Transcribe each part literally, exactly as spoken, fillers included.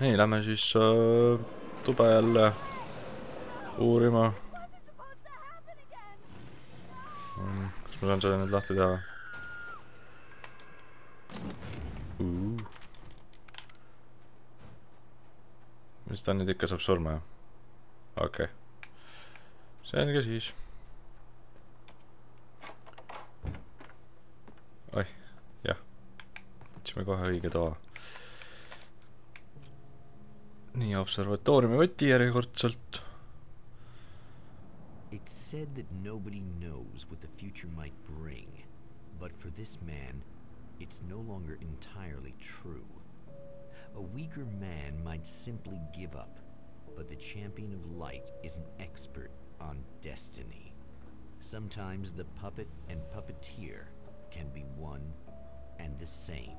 Niin, lähden siis äh, tupajalle uurimaan. Mm, kas mä saan siellä nyt lähteä tehdä? Uh. Mistä nyt ikkä saab surmaa? Okei. Okay. Selge siis. Ai, jah. Võtsime kohe õige toa. Nii, observatooriumi võti järjekordselt. It's said that nobody knows what the future might bring, but for this man, it's no longer entirely true. A weaker man might simply give up, but the champion of light is an expert on destiny. Sometimes the puppet and puppeteer can be one and the same.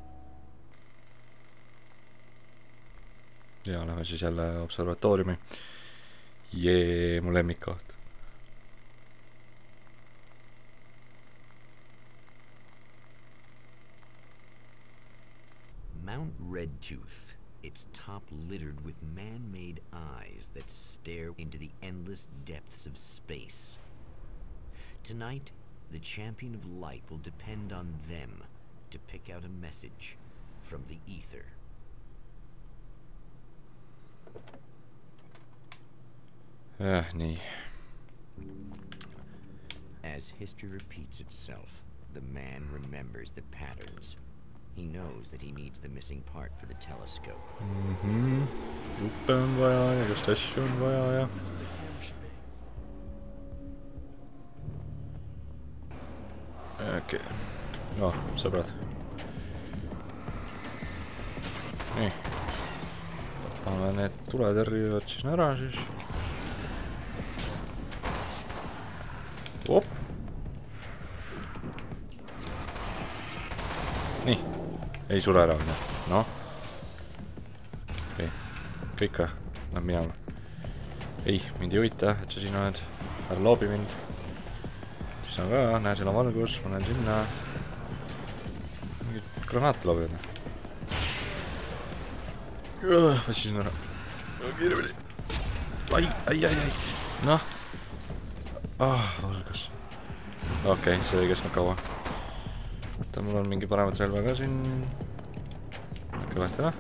Ja lähme siis jälle observatooriumi. Jee, mu lemmikkoht. Mount Redtooth, its top littered with man-made eyes that stare into the endless depths of space. Tonight, the champion of light will depend on them to pick out a message from the ether. Ah, nee. As history repeats itself, the man remembers the patterns. He knows that he needs the missing part for the telescope. Mm-hmm. Lupe on vaja ja just asju on vaja ja. Okei. Okay. No, sõbrad. Nii. Võtame need tuletõrjujad siis ära siis. Op. Nii. Ei sure ära minna. Noh. Okei. Kõik ka. Lähme minema. Ei, mind ei huvita, et sa siin oled. Ära loobi mind. Siis on ka, näe, seal on valgus, ma lähen sinna. Mingid granaate loobivad. Vassisin ära. Kiiremini. Ai, ai, ai, ai. Noh. Ah, valgus. Okei, see ei kesknud kaua. Mul on mingi paremat relva ka siin. Kõvahti ära.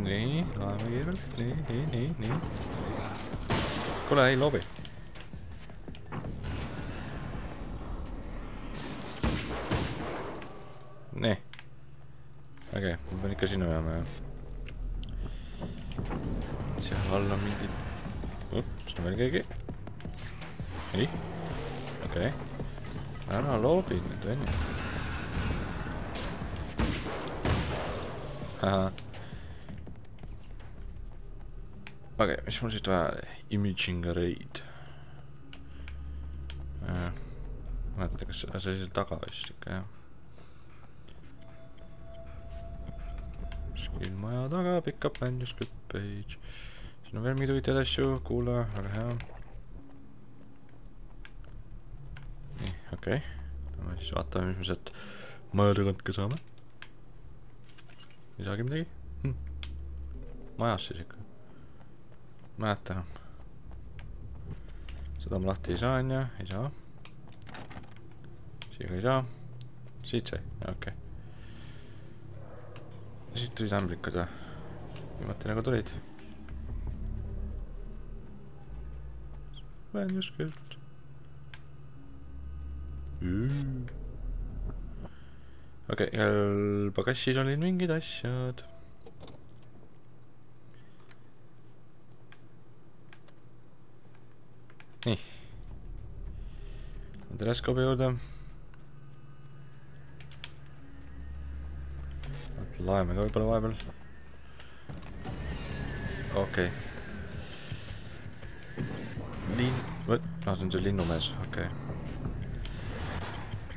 Nii, laeme kiirelt. Nii, nii, nii, nii. Kule, ei loobi. Nii. Okei, ma pean ikka sinna peame. Seal all on mingi... Ups, on veel keegi. Ei. Okei. Ära loobi nüüd venni. Okei, mis mul siit vaja oli? Imaging raid. Vaata, kas see seal taga vist ikka, jah. Kuskil maja taga, pick up and just good page. Siin on veel mitu huvitavaid asju, kuula, väga hea. Okei, me siis vaatame, mis me sealt maja tagant ka saame. Ei saagi midagi? Hm. Majas siis ikka. Mäeta enam. Seda ma lahti ei saa, on ja, ei saa. Siia ka ei saa. Siit sai, okei. Siit tulid ämblikud, jah. Viimati nagu tulid. Vähem just küll. Okei, jälle pagassis olid mingid asjad. Nii. Teleskoobi juurde. Laeme ka võibolla vahepeal. Okei. Linn... Võt... No, see on see linnumees, okei.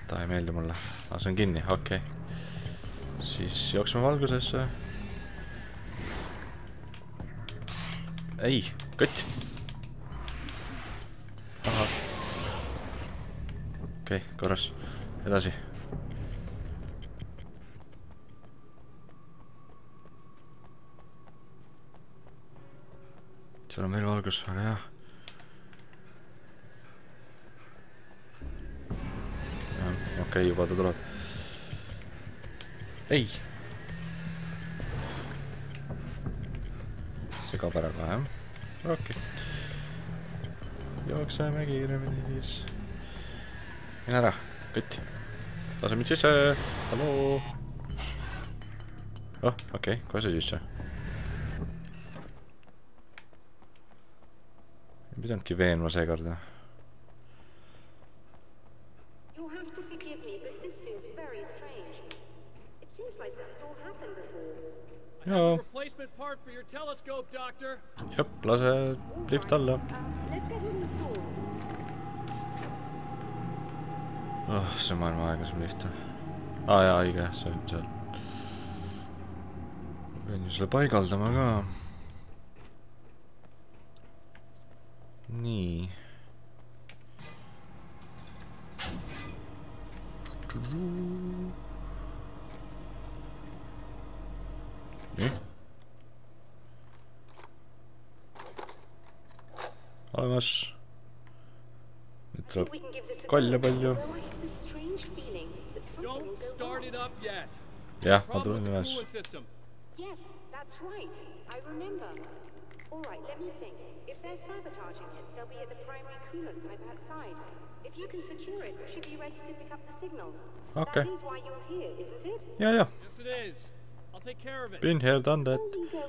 Ta ei meeldi mulle. Ah, see on kinni, okei. Siis jooksime valgusesse. Ei, kõtt! Aha. okei okay, korras, edasi. Seal on meil valgus, ole hea. Okei okay, juba ta tuleb. Ei! Segab ära ka, jah? Okei okay. Jookseme kiiremini siis. Mine ära, kõtt. Lase mind sisse. Hallo. Oh, okei, kohe see sisse. Ei pidanudki veenma seekorda. You have to forgive me, but this feels very strange. It seems like this has all happened before. I have a replacement part for your telescope, doctor. Jep, lase lift alla. Oh, see on maailma aeglasem lift. Ah jaa, õige, see on seal. Pean ju selle paigaldama ka. Nii. Nii. Olemas. Nüüd tuleb kalja palju. Jah, ma tulen üles. Okei. Jah, jah. Been here, done that. Jah.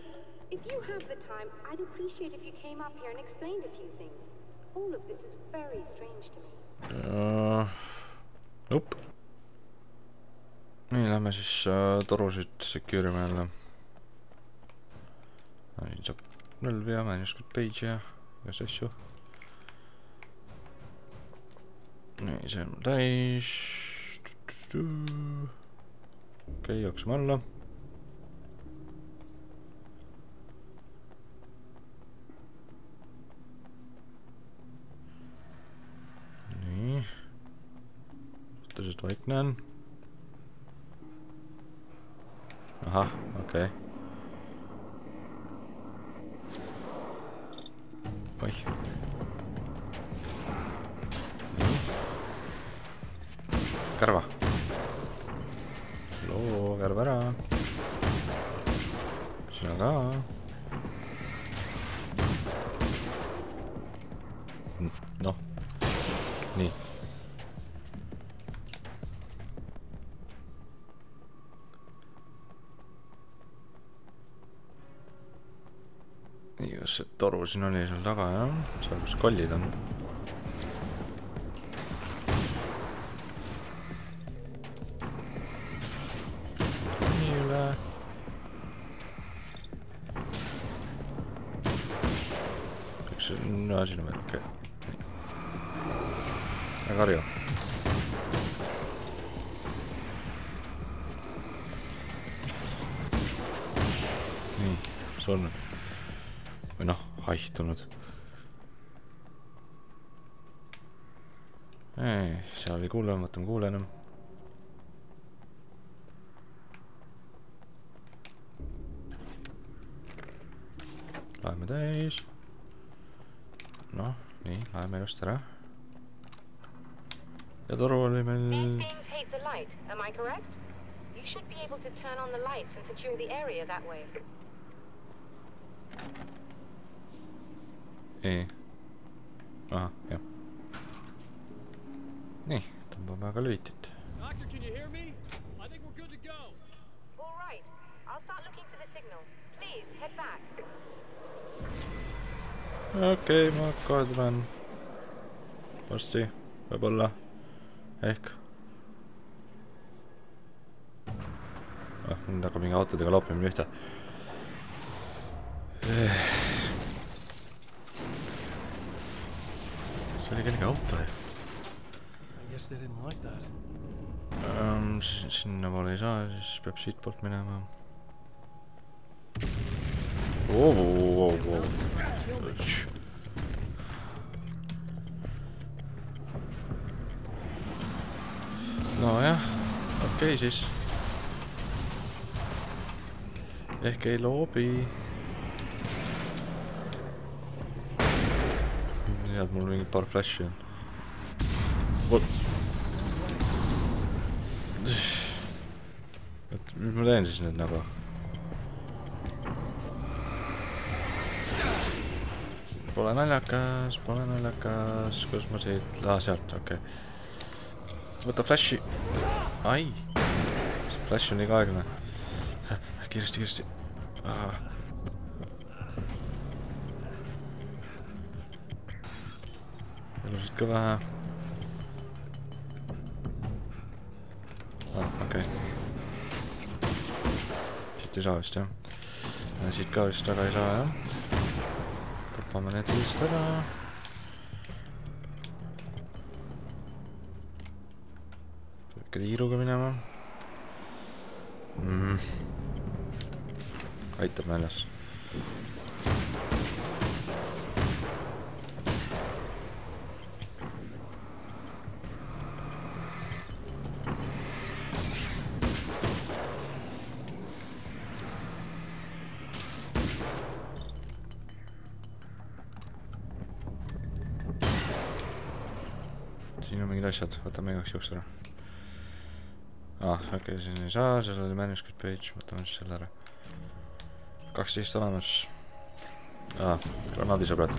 Nope. Nii, lähme siis äh, torusid secure'ime jälle. Siin saab nulvi ja manuscript page ja ühes asju. Nii, see on täis. Okei, jooksime alla. Nii. Tõsiselt vaikne on. Ahah, okei. Oi. Kärva. Loo, kärva ära. Sina ka. Noh. Nii. See toru siin oli seal taga, jah? Seal, kus kollid on. Nii üle. Kõik see... No, siin on veel, okei. Väga harju. Nii, surnud. Või noh, haihtunud. Ei, seal ei kuule, võtame kuule enam. Laeme täis. Noh, nii, laeme just ära. Ja toru oli meil... Ei. Aha, jah. Nii, tõmbame aga lülitit. Okei, ma kohe tulen. Varsti, võib-olla. Ehk. Nüüd hakkab mingi autodega loopimine ühte. See oli kellegi auto, jah. Sinna poole ei saa, siis peab siit poolt minema. cases. Ehkä lobby. Niin on mulla minkin par flashia. What? Mitä ensin sinne naraa? Pole nälkäs, pole nälkäs, kus mä siit... Ah, sieltä, okei. Okay. Mutta flashi... Ai! Flash on liikaa aikainen. Häh, kiiresti, kiiresti. Ah. Elusitko vähän? Ah, okei. Okay. Sitten saa vist, jah. Ja siit ka vist taga ei saa, jah. Tapame need vist ära. Peake tiiruga minema. Mm. Aitab näljas. Siin on mingid asjad, võtame igaks juhuks ära. Ah, okei, siin ei saa, seal oli manuscript page, võtame siis selle ära. kaksteist olemas. Ah, granaadi sõbrad.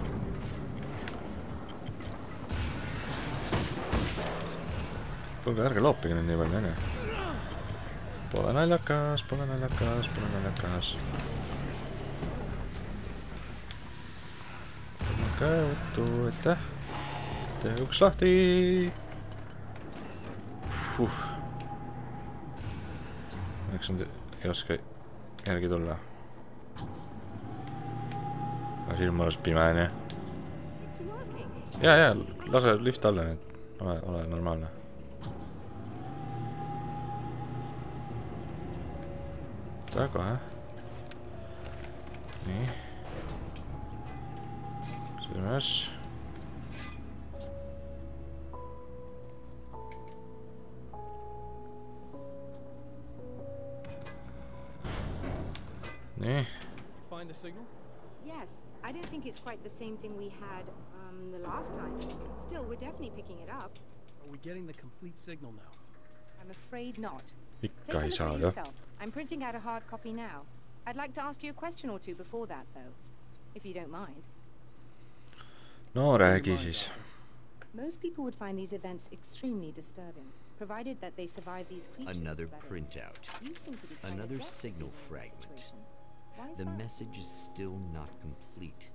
Kuulge, ärge loopige nüüd nii palju, enne. Pole naljakas, pole naljakas, pole naljakas. Tõmme käevutu, aitäh. Tee uks lahti! Fuh! Miks nad ei oska järgi tulla? Aga siin on mõnes pimäine. Jaa, jaa, lase lift alla nüüd. Ole, ole normaalne. Taga, jah? Nii. Sõimes. Find the signal? Yes, I don't think it's quite the same thing we had um, the last time. Still, we're definitely picking it up. Are we getting the complete signal now? I'm afraid not. Take a look for yourself. I'm printing out a hard copy now. I'd like to ask you a question or two before that, though, if you don't mind. No, räägi siis. Most people would find these events extremely disturbing, provided that they survive these creatures. Another printout. Another signal fragment. The message is still not complete,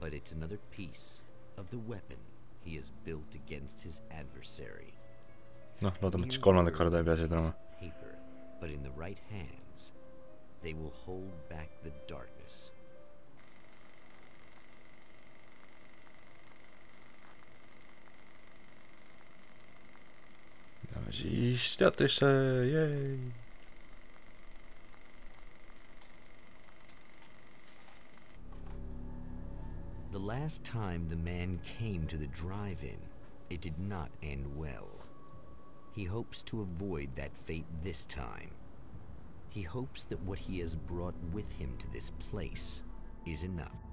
but it's another piece of the weapon he has built against his adversary. No, loodame, et siis kolmanda korda ei pea seda olema. Paper, but in the right hands, they will hold back the darkness. No siis teatesse, jäi! The last time the man came to the drive-in, it did not end well. He hopes to avoid that fate this time. He hopes that what he has brought with him to this place is enough.